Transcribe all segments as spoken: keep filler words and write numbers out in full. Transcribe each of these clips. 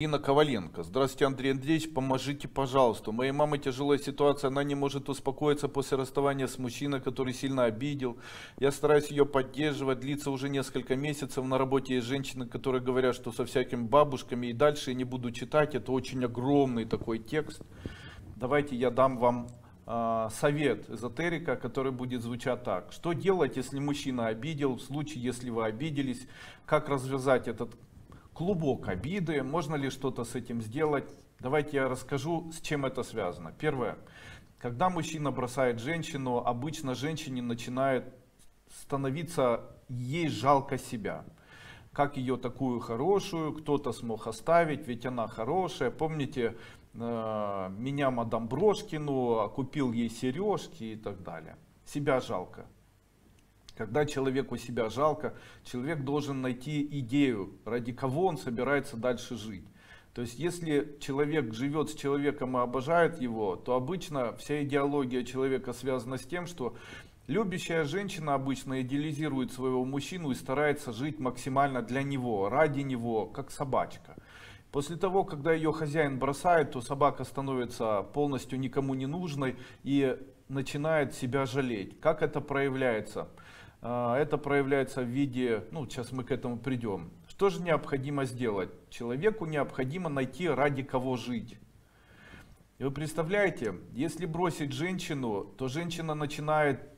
Инна Коваленко. Здравствуйте, Андрей Андреевич, поможите, пожалуйста. У моей мамы тяжелая ситуация, она не может успокоиться после расставания с мужчиной, который сильно обидел. Я стараюсь ее поддерживать, длится уже несколько месяцев. На работе есть женщины, которые говорят, что со всякими бабушками, и дальше я не буду читать, это очень огромный такой текст. Давайте я дам вам э, совет эзотерика, который будет звучать так. Что делать, если мужчина обидел, в случае, если вы обиделись, как развязать этот клубок обиды, можно ли что-то с этим сделать? Давайте я расскажу, с чем это связано. Первое. Когда мужчина бросает женщину, обычно женщине начинает становиться, ей жалко себя. Как ее такую хорошую, кто-то смог оставить, ведь она хорошая. Помните, меня мадам Брошкину, купил ей сережки и так далее. Себя жалко. Когда человеку себя жалко, человек должен найти идею, ради кого он собирается дальше жить. То есть, если человек живет с человеком и обожает его, то обычно вся идеология человека связана с тем, что любящая женщина обычно идеализирует своего мужчину и старается жить максимально для него, ради него, как собачка. После того, когда ее хозяин бросает, то собака становится полностью никому не нужной и начинает себя жалеть. Как это проявляется? Это проявляется в виде, ну сейчас мы к этому придем. Что же необходимо сделать? Человеку необходимо найти, ради кого жить. И вы представляете, если бросить женщину, то женщина начинает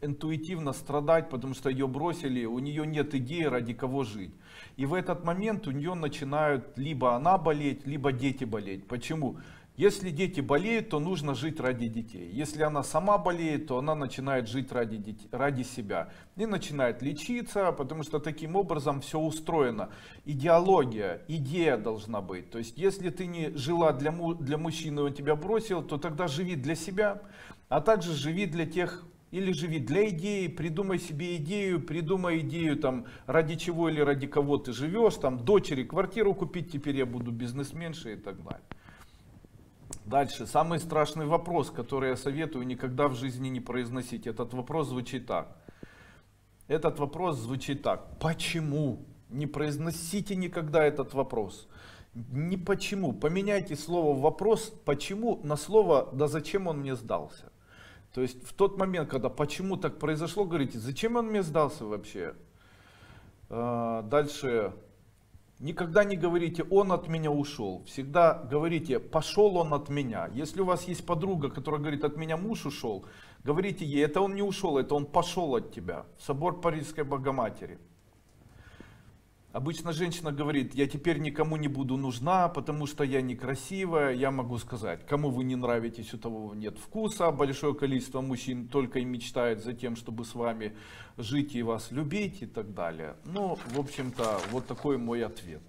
интуитивно страдать, потому что ее бросили, у нее нет идеи, ради кого жить. И в этот момент у нее начинают либо она болеть, либо дети болеть. Почему? Если дети болеют, то нужно жить ради детей. Если она сама болеет, то она начинает жить ради, детей, ради себя. И начинает лечиться, потому что таким образом все устроено. Идеология, идея должна быть. То есть, если ты не жила для, для мужчины, он тебя бросил, то тогда живи для себя, а также живи для тех, или живи для идеи, придумай себе идею, придумай идею, там, ради чего или ради кого ты живешь, там, дочери квартиру купить, теперь я буду бизнесменшей и так далее. Дальше, самый страшный вопрос, который я советую никогда в жизни не произносить. Этот вопрос звучит так. Этот вопрос звучит так. Почему? Не произносите никогда этот вопрос. Не почему. Поменяйте слово «вопрос» «почему» на слово «да зачем он мне сдался?». То есть в тот момент, когда «почему так произошло», говорите «зачем он мне сдался вообще?». Дальше. Никогда не говорите «он от меня ушел», всегда говорите «пошел он от меня». Если у вас есть подруга, которая говорит «от меня муж ушел», говорите ей «это он не ушел, это он пошел от тебя». Собор Парижской Богоматери. Обычно женщина говорит «я теперь никому не буду нужна, потому что я некрасивая». Я могу сказать, кому вы не нравитесь, у того нет вкуса. Большое количество мужчин только и мечтает за тем, чтобы с вами жить и вас любить и так далее. Ну, в общем-то, вот такой мой ответ.